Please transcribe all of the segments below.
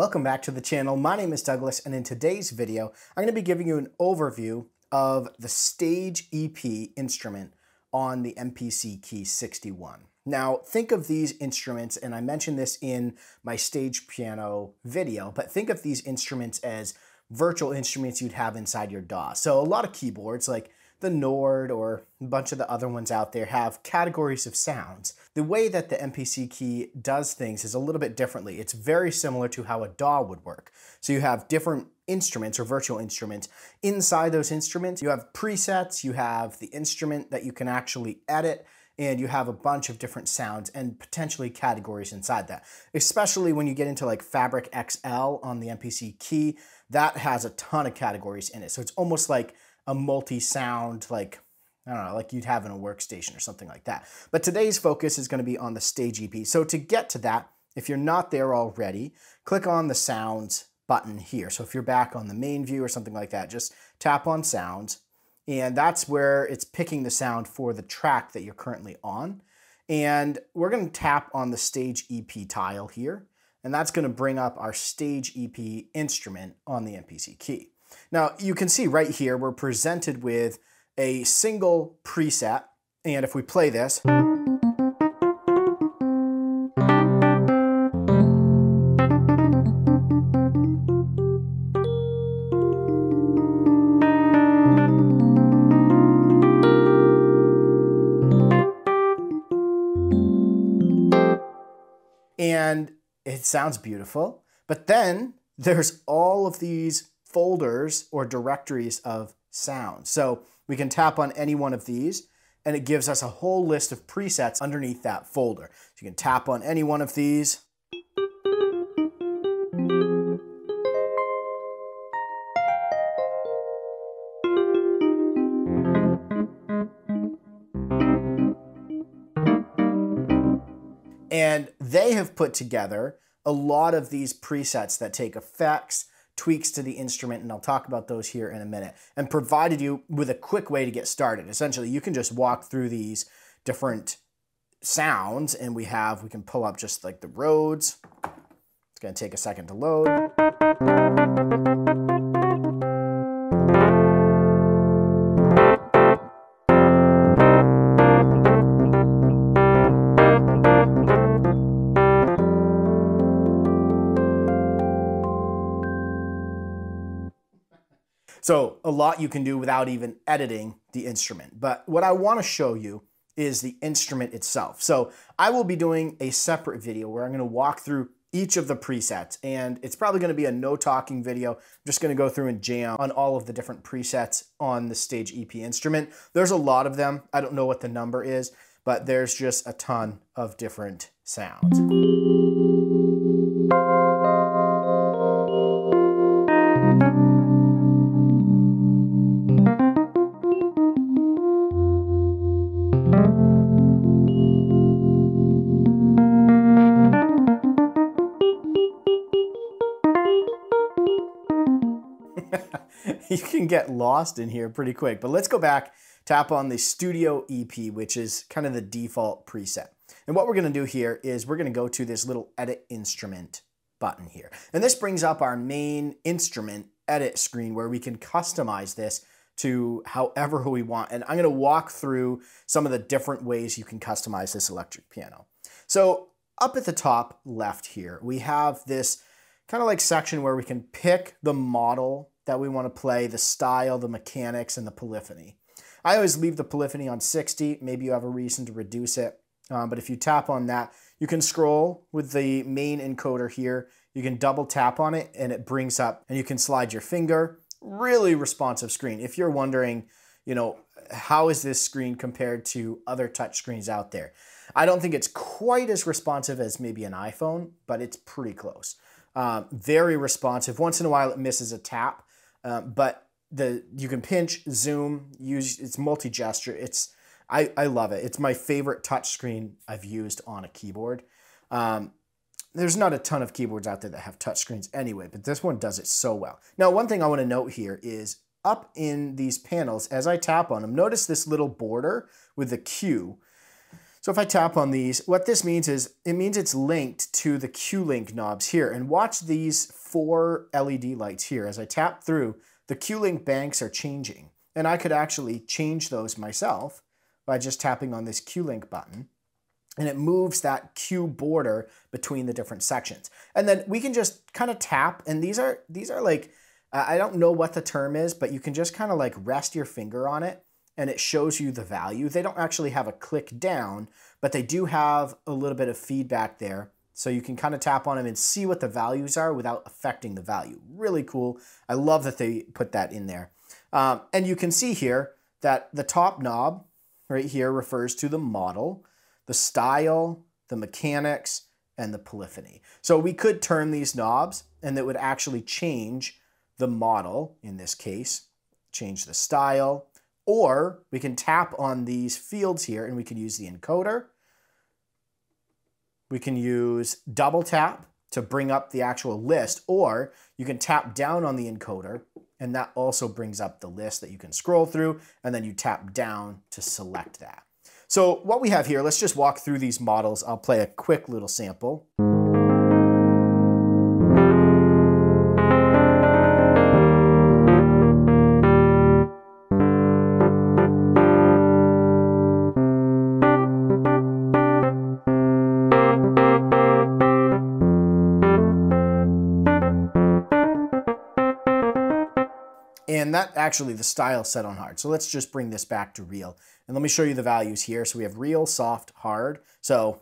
Welcome back to the channel. My name is Douglas, and in today's video, I'm going to be giving you an overview of the Stage EP instrument on the MPC Key 61. Now, think of these instruments, and I mentioned this in my stage piano video, but think of these instruments as virtual instruments you'd have inside your DAW. So a lot of keyboards like the Nord or a bunch of the other ones out there have categories of sounds. The way that the MPC Key does things is a little bit differently. It's very similar to how a DAW would work. So you have different instruments or virtual instruments. Inside those instruments, you have presets, you have the instrument that you can actually edit, and you have a bunch of different sounds and potentially categories inside that. Especially when you get into like Fabric XL on the MPC Key, that has a ton of categories in it. So it's almost like a multi-sound, like, I don't know, like you'd have in a workstation or something like that. But today's focus is gonna be on the Stage EP. So to get to that, if you're not there already, click on the Sounds button here. So if you're back on the main view or something like that, just tap on Sounds, and that's where it's picking the sound for the track that you're currently on. And we're gonna tap on the Stage EP tile here, and that's gonna bring up our Stage EP instrument on the MPC Key. Now, you can see right here, we're presented with a single preset, and if we play this, and it sounds beautiful, but then there's all of these folders or directories of sound. So we can tap on any one of these and it gives us a whole list of presets underneath that folder. So you can tap on any one of these. And they have put together a lot of these presets that take effects, tweaks to the instrument, and I'll talk about those here in a minute, and provided you with a quick way to get started. Essentially, you can just walk through these different sounds, and we can pull up just like the Rhodes. It's gonna take a second to load. So a lot you can do without even editing the instrument. But what I want to show you is the instrument itself. So I will be doing a separate video where I'm going to walk through each of the presets, and it's probably going to be a no talking video. I'm just going to go through and jam on all of the different presets on the Stage EP instrument. There's a lot of them. I don't know what the number is, but there's just a ton of different sounds. You can get lost in here pretty quick, but let's go back, tap on the Studio EP, which is kind of the default preset. And what we're gonna do here is we're gonna go to this little Edit Instrument button here. And this brings up our main instrument edit screen where we can customize this to however we want. And I'm gonna walk through some of the different ways you can customize this electric piano. So up at the top left here, we have this kind of like section where we can pick the model that we want to play, the style, the mechanics, and the polyphony. I always leave the polyphony on 60. Maybe you have a reason to reduce it. But if you tap on that, you can scroll with the main encoder here. You can double tap on it and it brings up, and you can slide your finger. Really responsive screen. If you're wondering, you know, how is this screen compared to other touch screens out there? I don't think it's quite as responsive as maybe an iPhone, but it's pretty close. Very responsive. Once in a while it misses a tap, but you can pinch, zoom, use, it's multi-gesture. I love it. It's my favorite touchscreen I've used on a keyboard. There's not a ton of keyboards out there that have touchscreens anyway, but this one does it so well. Now, one thing I want to note here is up in these panels, as I tap on them, notice this little border with the Q. So if I tap on these, what this means is it means it's linked to the Q-Link knobs here. And watch these 4 LED lights here. As I tap through, the Q-Link banks are changing. And I could actually change those myself by just tapping on this Q-Link button. And it moves that Q border between the different sections. And then we can just kind of tap, and these are like, I don't know what the term is, but you can just kind of like rest your finger on it and it shows you the value. They don't actually have a click down, but they do have a little bit of feedback there. So you can kind of tap on them and see what the values are without affecting the value. Really cool. I love that they put that in there. And you can see here that the top knob right here refers to the model, the style, the mechanics, and the polyphony. So we could turn these knobs and that would actually change the model in this case, change the style, or we can tap on these fields here and we can use the encoder. We can use double tap to bring up the actual list, or you can tap down on the encoder and that also brings up the list that you can scroll through, and then you tap down to select that. So what we have here, let's just walk through these models. I'll play a quick little sample. And that actually the style set on hard. So let's just bring this back to real. And let me show you the values here. So we have real, soft, hard. So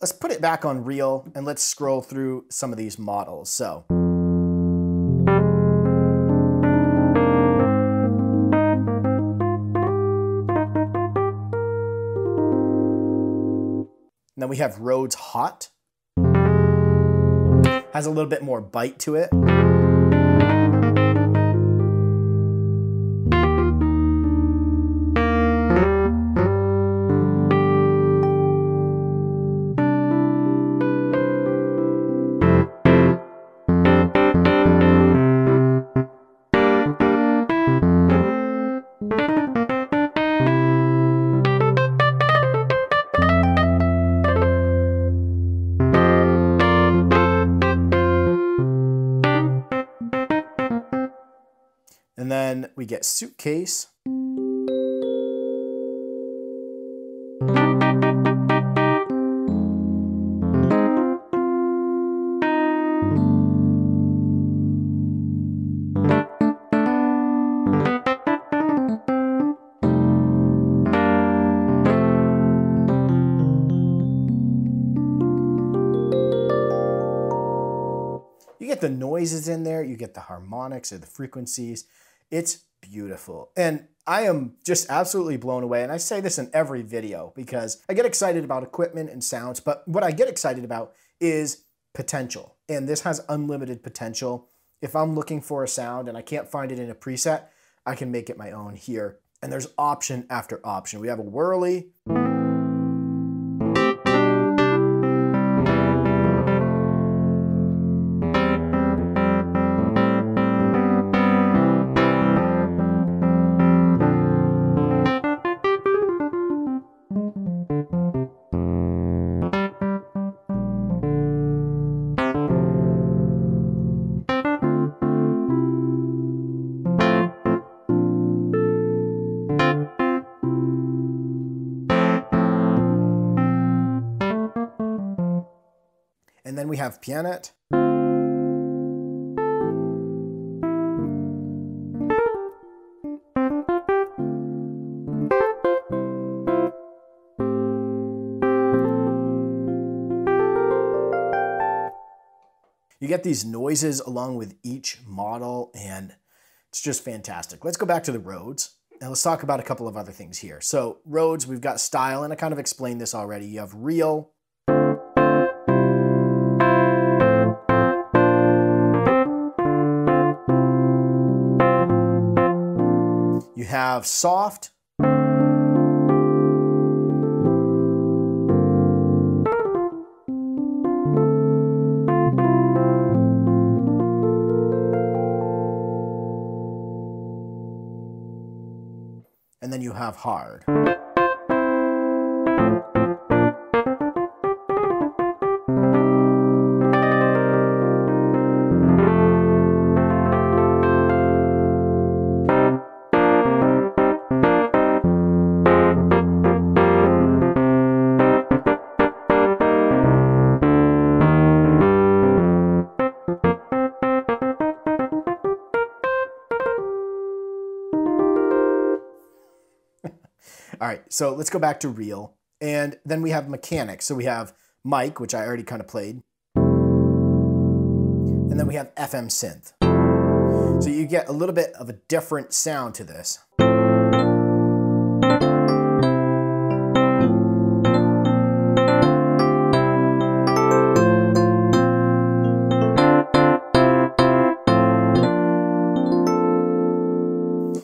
let's put it back on real and let's scroll through some of these models. So and then we have Rhodes Hot. Has a little bit more bite to it. And then we get Suitcase. You get the noises in there, you get the harmonics or the frequencies. It's beautiful. And I am just absolutely blown away. And I say this in every video because I get excited about equipment and sounds, but what I get excited about is potential. And this has unlimited potential. If I'm looking for a sound and I can't find it in a preset, I can make it my own here. And there's option after option. We have a whirly. And then we have Pianet. You get these noises along with each model, and it's just fantastic. Let's go back to the Rhodes, and let's talk about a couple of other things here. So Rhodes, we've got style, and I kind of explained this already. You have real, you have soft, and then you have hard. All right, so let's go back to real, and then we have mechanics. So we have mic, which I already kind of played, and then we have FM synth. So you get a little bit of a different sound to this.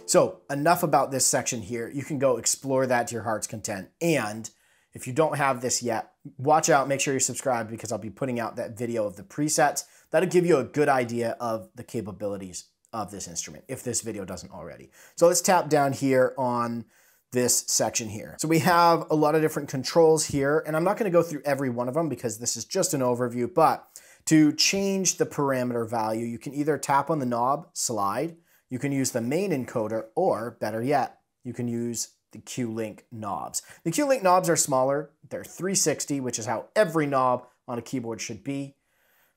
So enough about this section here. You can go explore that to your heart's content. And if you don't have this yet, watch out, make sure you're subscribed, because I'll be putting out that video of the presets. That'll give you a good idea of the capabilities of this instrument if this video doesn't already. So let's tap down here on this section here. So we have a lot of different controls here, and I'm not gonna go through every one of them because this is just an overview, but to change the parameter value, you can either tap on the knob, slide. You can use the main encoder, or better yet, you can use the Q-Link knobs. The Q-Link knobs are smaller. They're 360, which is how every knob on a keyboard should be.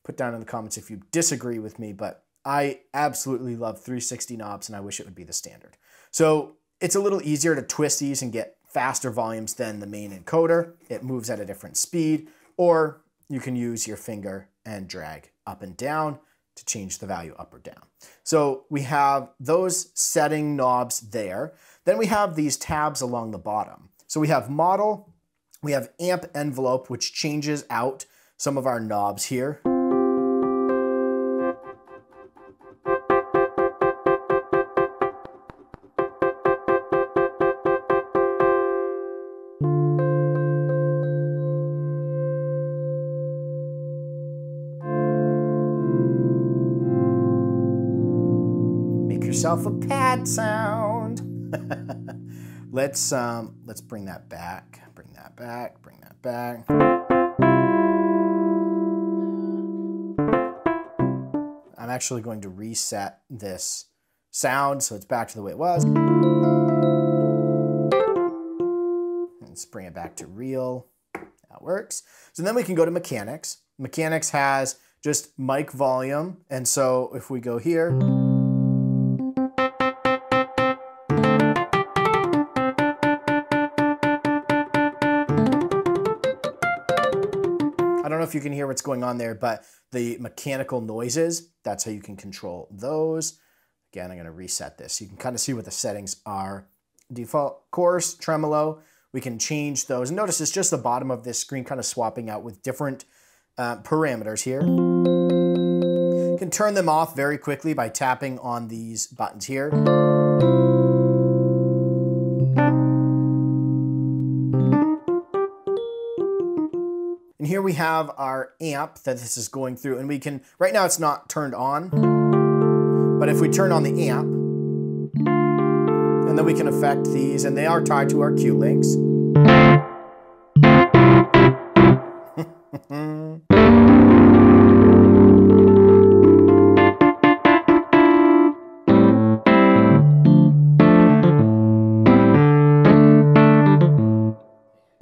Put down in the comments if you disagree with me, but I absolutely love 360 knobs and I wish it would be the standard. So it's a little easier to twist these and get faster volumes than the main encoder. It moves at a different speed, or you can use your finger and drag up and down to change the value up or down. So we have those setting knobs there. Then we have these tabs along the bottom. So we have model, we have amp envelope, which changes out some of our knobs here. A pad sound. Let's bring that back. Bring that back. Bring that back. I'm actually going to reset this sound so it's back to the way it was. Let's bring it back to real. That works. So then we can go to mechanics. Mechanics has just mic volume, and so if we go here. If you can hear what's going on there, but the mechanical noises, that's how you can control those. Again, I'm going to reset this so you can kind of see what the settings are. Default, chorus, tremolo, we can change those. And notice it's just the bottom of this screen kind of swapping out with different parameters here. You can turn them off very quickly by tapping on these buttons here. And here we have our amp that this is going through, and we can, right now it's not turned on, but if we turn on the amp, and then we can affect these, and they are tied to our Q-Links.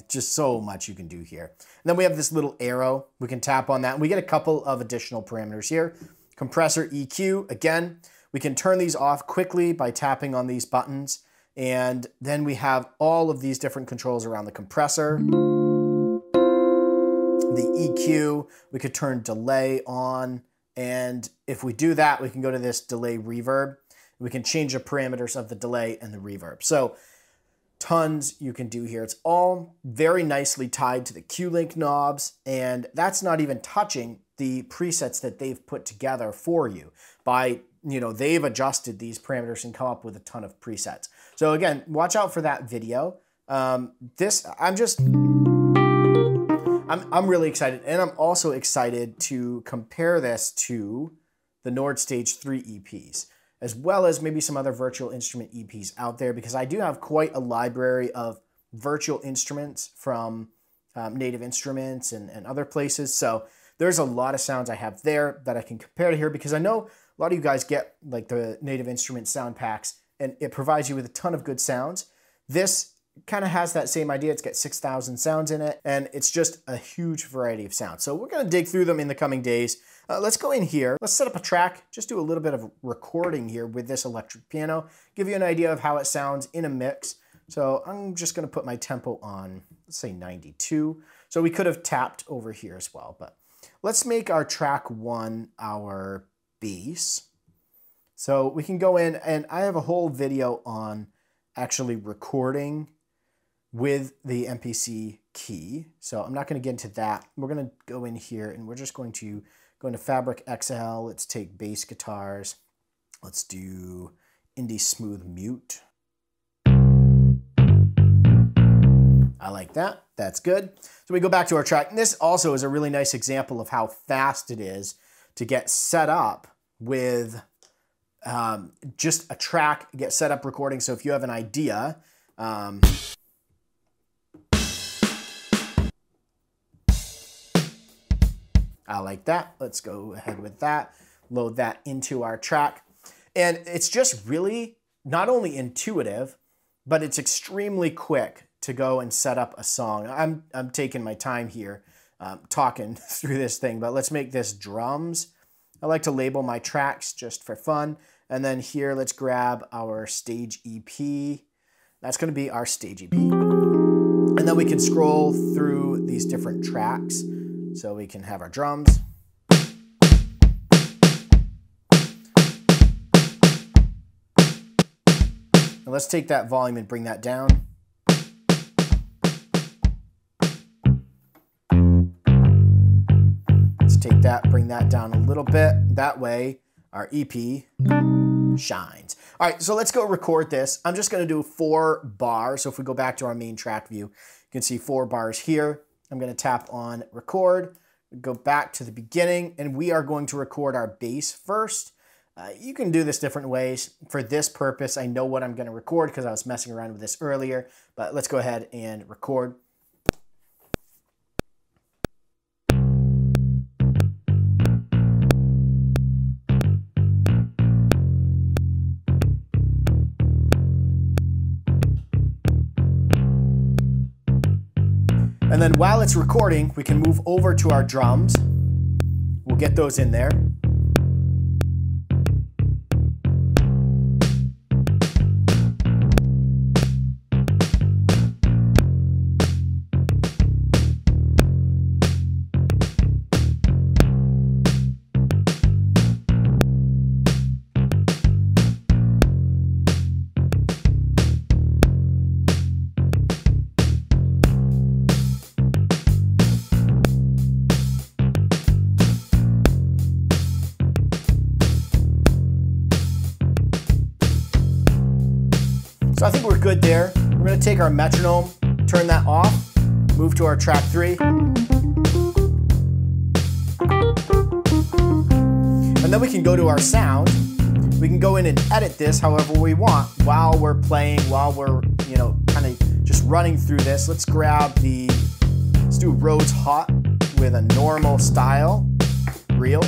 Just so much you can do here. And then we have this little arrow. We can tap on that. And we get a couple of additional parameters here. Compressor, EQ. Again, we can turn these off quickly by tapping on these buttons. And then we have all of these different controls around the compressor. The EQ. We could turn delay on. And if we do that, we can go to this delay reverb. We can change the parameters of the delay and the reverb. So tons you can do here. It's all very nicely tied to the Q-Link knobs, and that's not even touching the presets that they've put together for you by, you know, they've adjusted these parameters and come up with a ton of presets. So again, watch out for that video. I'm really excited, and I'm also excited to compare this to the Nord Stage 3 EPs. as well as maybe some other virtual instrument EPs out there, because I do have quite a library of virtual instruments from Native Instruments and other places. So there's a lot of sounds I have there that I can compare to here, because I know a lot of you guys get like the Native Instrument sound packs and it provides you with a ton of good sounds. This kind of has that same idea. It's got 6,000 sounds in it and it's just a huge variety of sounds. So we're gonna dig through them in the coming days. Let's go in here, let's set up a track, just do a little bit of recording here with this electric piano, give you an idea of how it sounds in a mix. So I'm just gonna put my tempo on, let's say 92. So we could have tapped over here as well, but let's make our track one our bass. So we can go in, and I have a whole video on actually recording with the MPC key. So I'm not gonna get into that. We're gonna go in here and we're just going to go into Fabric XL. Let's take bass guitars. Let's do Indie Smooth Mute. I like that, that's good. So we go back to our track. And this also is a really nice example of how fast it is to get set up with just a track, get set up recording. So if you have an idea, I like that. Let's go ahead with that. Load that into our track. And it's just really not only intuitive, but it's extremely quick to go and set up a song. I'm taking my time here talking through this thing, but let's make this drums. I like to label my tracks just for fun. And then here, let's grab our Stage EP. That's gonna be our Stage EP. And then we can scroll through these different tracks. So we can have our drums. And let's take that volume and bring that down. Take that, bring that down a little bit. That way, our EP shines. All right, so let's go record this. I'm just gonna do 4 bars. So if we go back to our main track view, you can see 4 bars here. I'm gonna tap on record, go back to the beginning, and we are going to record our bass first. You can do this different ways. For this purpose, I know what I'm gonna record because I was messing around with this earlier, but let's go ahead and record. And then while it's recording, we can move over to our drums. We'll get those in there. So I think we're good there. We're gonna take our metronome, turn that off, move to our track 3. And then we can go to our sound. We can go in and edit this however we want while we're playing, while we're, you know, kind of just running through this. Let's grab the, let's do Rhodes Hot with a normal style, real.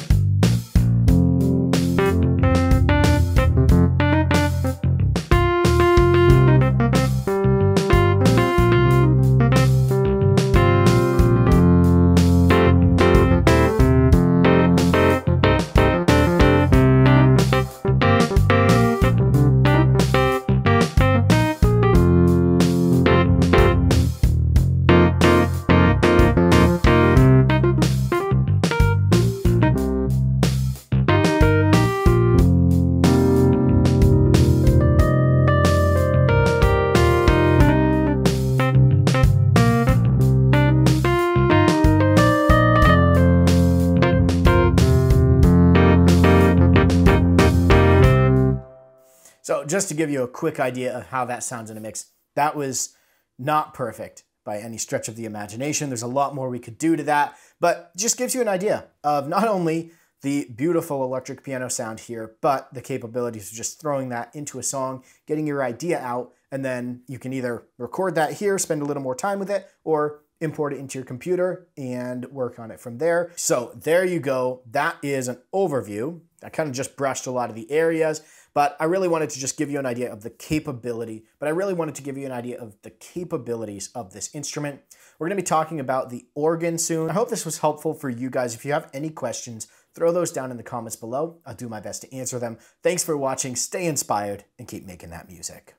So just to give you a quick idea of how that sounds in a mix, that was not perfect by any stretch of the imagination. There's a lot more we could do to that, but just gives you an idea of not only the beautiful electric piano sound here, but the capabilities of just throwing that into a song, getting your idea out, and then you can either record that here, spend a little more time with it, or import it into your computer and work on it from there. So there you go. That is an overview. I kind of just brushed a lot of the areas, but I really wanted to just give you an idea of the capability, but I really wanted to give you an idea of the capabilities of this instrument. We're going to be talking about the organ soon. I hope this was helpful for you guys. If you have any questions, throw those down in the comments below. I'll do my best to answer them. Thanks for watching. Stay inspired and keep making that music.